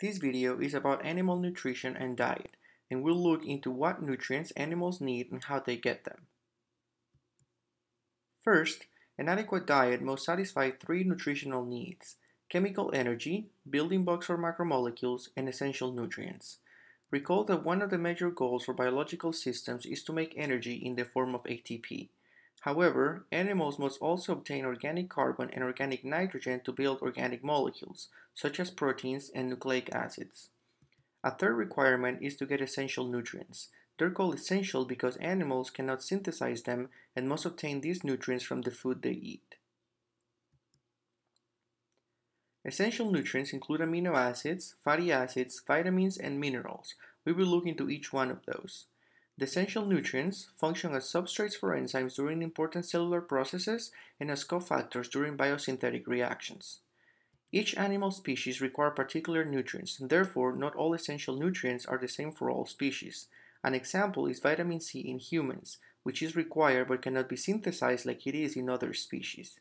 This video is about animal nutrition and diet, and we'll look into what nutrients animals need and how they get them. First, an adequate diet must satisfy three nutritional needs: chemical energy, building blocks for macromolecules, and essential nutrients. Recall that one of the major goals for biological systems is to make energy in the form of ATP. However, animals must also obtain organic carbon and organic nitrogen to build organic molecules, such as proteins and nucleic acids. A third requirement is to get essential nutrients. They're called essential because animals cannot synthesize them and must obtain these nutrients from the food they eat. Essential nutrients include amino acids, fatty acids, vitamins, and minerals. We will look into each one of those. The essential nutrients function as substrates for enzymes during important cellular processes and as cofactors during biosynthetic reactions. Each animal species requires particular nutrients, and therefore not all essential nutrients are the same for all species. An example is vitamin C in humans, which is required but cannot be synthesized like it is in other species.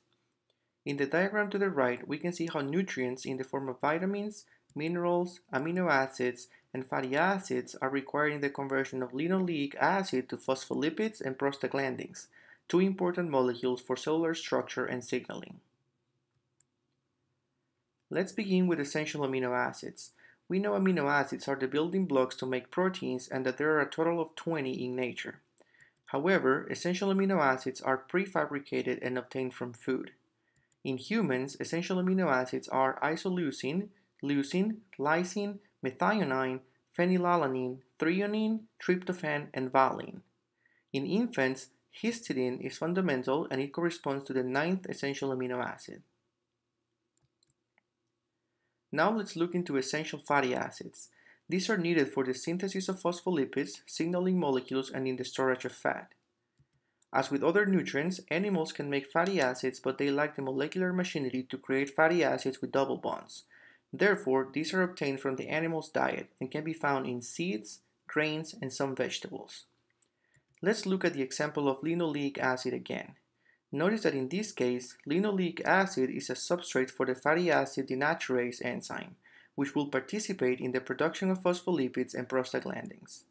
In the diagram to the right, we can see how nutrients in the form of vitamins, minerals, amino acids, and fatty acids are required in the conversion of linoleic acid to phospholipids and prostaglandins, two important molecules for cellular structure and signaling. Let's begin with essential amino acids. We know amino acids are the building blocks to make proteins and that there are a total of 20 in nature. However, essential amino acids are prefabricated and obtained from food. In humans, essential amino acids are isoleucine, leucine, lysine, methionine, phenylalanine, threonine, tryptophan, and valine. In infants, histidine is fundamental and it corresponds to the 9th essential amino acid. Now let's look into essential fatty acids. These are needed for the synthesis of phospholipids, signaling molecules, and in the storage of fat. As with other nutrients, animals can make fatty acids, but they lack the molecular machinery to create fatty acids with double bonds. Therefore, these are obtained from the animal's diet and can be found in seeds, grains, and some vegetables. Let's look at the example of linoleic acid again. Notice that in this case, linoleic acid is a substrate for the fatty acid desaturase enzyme, which will participate in the production of phospholipids and prostaglandins.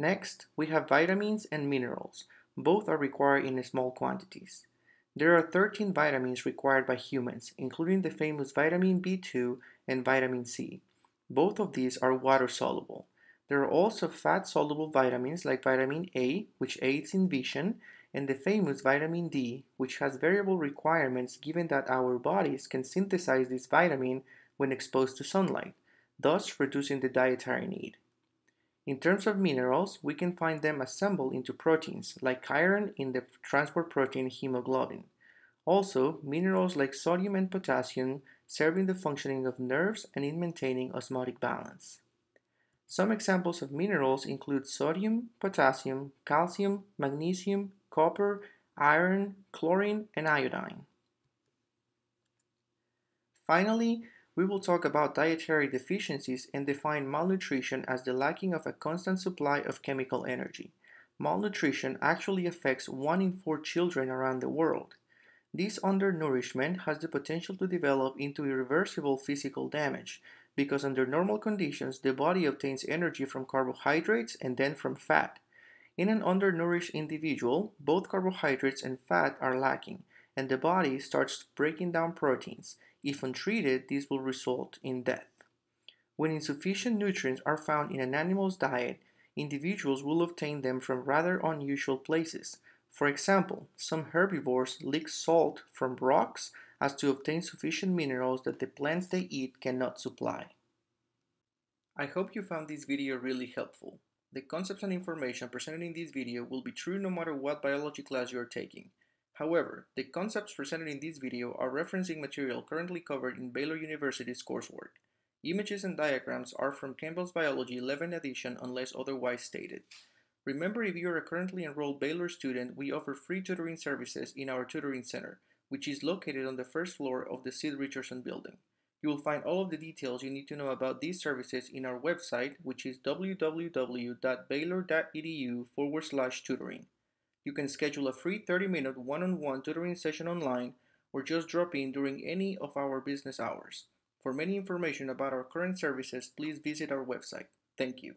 Next, we have vitamins and minerals. Both are required in small quantities. There are 13 vitamins required by humans, including the famous vitamin B2 and vitamin C. Both of these are water-soluble. There are also fat-soluble vitamins like vitamin A, which aids in vision, and the famous vitamin D, which has variable requirements given that our bodies can synthesize this vitamin when exposed to sunlight, thus reducing the dietary need. In terms of minerals, we can find them assembled into proteins, like iron in the transport protein hemoglobin. Also, minerals like sodium and potassium serve in the functioning of nerves and in maintaining osmotic balance. Some examples of minerals include sodium, potassium, calcium, magnesium, copper, iron, chlorine, and iodine. Finally, we will talk about dietary deficiencies and define malnutrition as the lacking of a constant supply of chemical energy. Malnutrition actually affects 1 in 4 children around the world. This undernourishment has the potential to develop into irreversible physical damage, because under normal conditions, the body obtains energy from carbohydrates and then from fat. In an undernourished individual, both carbohydrates and fat are lacking, and the body starts breaking down proteins. If untreated, this will result in death. When insufficient nutrients are found in an animal's diet, individuals will obtain them from rather unusual places. For example, some herbivores lick salt from rocks as to obtain sufficient minerals that the plants they eat cannot supply. I hope you found this video really helpful. The concepts and information presented in this video will be true no matter what biology class you are taking. However, the concepts presented in this video are referencing material currently covered in Baylor University's coursework. Images and diagrams are from Campbell's Biology 11th edition unless otherwise stated. Remember, if you are a currently enrolled Baylor student, we offer free tutoring services in our tutoring center, which is located on the first floor of the Sid Richardson building. You will find all of the details you need to know about these services in our website, which is www.baylor.edu/tutoring. You can schedule a free 30-minute one-on-one tutoring session online or just drop in during any of our business hours. For more information about our current services, please visit our website. Thank you.